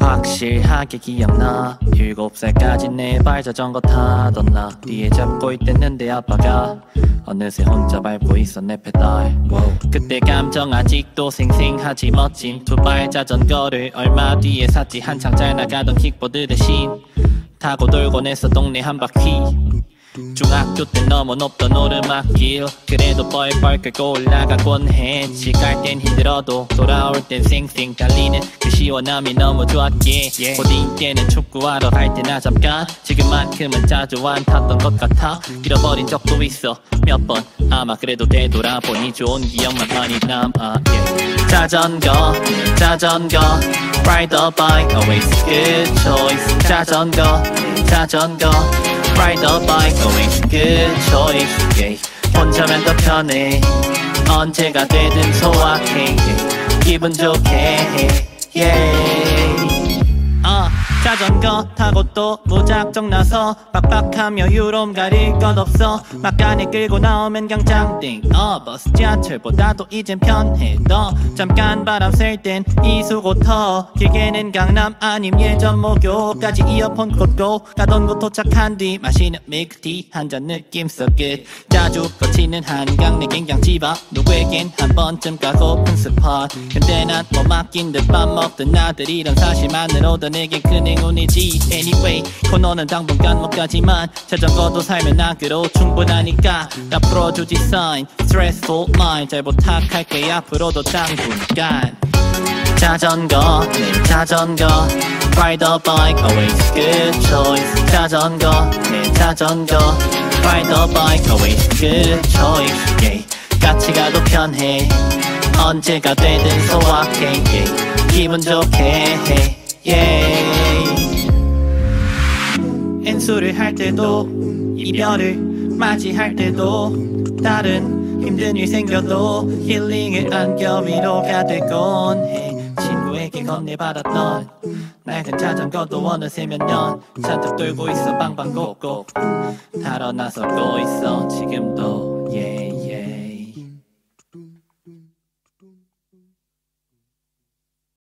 확실하게 기억나 7살까지 내 발자전거 타던 나 뒤에 잡고 있댔는데 아빠가 어느새 혼자 밟고 있어 내 페달. 그때 감정 아직도 생생하지. 멋진 두발 자전거를 얼마 뒤에 샀지. 한창 잘 나가던 킥보드 대신 타고 돌곤 했어 동네 한 바퀴. 중학교 때 넘어 높던 오르막길 그래도 뻘뻘 끌고 올라가곤 했지. 갈 땐 힘들어도 돌아올 땐 쌩쌩 달리는 그 시원함이 너무 좋았기에 고딩 때는 축구하러 갈 때나 잠깐 지금만큼은 자주 안 탔던 것 같아. 잃어버린 적도 있어 몇 번 아마. 그래도 되돌아보니 좋은 기억만 많이 남아. 자전거 자전거 Ride or bike always good choice. 자전거 자전거 Ride or bike, always good choice. Yeah. 혼자면 더 편해. 언제가 되든 소확해. 기분 좋게 해. Yeah. 자전거 타고 또 무작정 나서 빡빡하며 유럽 가릴 것 없어. 막간에 끌고 나오면 경장 띵. 버스 지하철보다도 이젠 편해. 너 잠깐 바람 쐴 땐 이수고 터. 길게는 강남 아님 예전 목요까지 이어폰 꽂고 가던 곳 도착한 뒤 마시는 밀크티 한 잔 느낌 so good. 자주 거치는 한강 내 갱장집 앞 누구에겐 한 번쯤 가고픈 스팟. 근데 난 뭐 맡긴 듯 밥 먹던 나들이 이런 사실만으로도 내겐 큰 행운이지. Anyway 코너는 당분간 못 가지만 자전거도 삶의 낙으로 충분하니까 나 풀어주지 sign stressful mind. 잘 부탁할게 앞으로도 당분간. 자전거 내 자전거 Ride or bike always good choice. 자전거 내 자전거 Ride or bike always good choice. Yeah. 같이 가도 편해. 언제가 되든 소확해. Yeah. 기분 좋게 해. Yeah. 엔수를 할 때도 이별을 맞이할 때도 다른 힘든 일 생겨도 힐링을 안겨 위로가 되곤 해. 친구에게 건네받았던 낡은 자전거도 어느새 몇 년 잔뜩 돌고 있어. 방방곡곡 달아나서고 있어 지금도.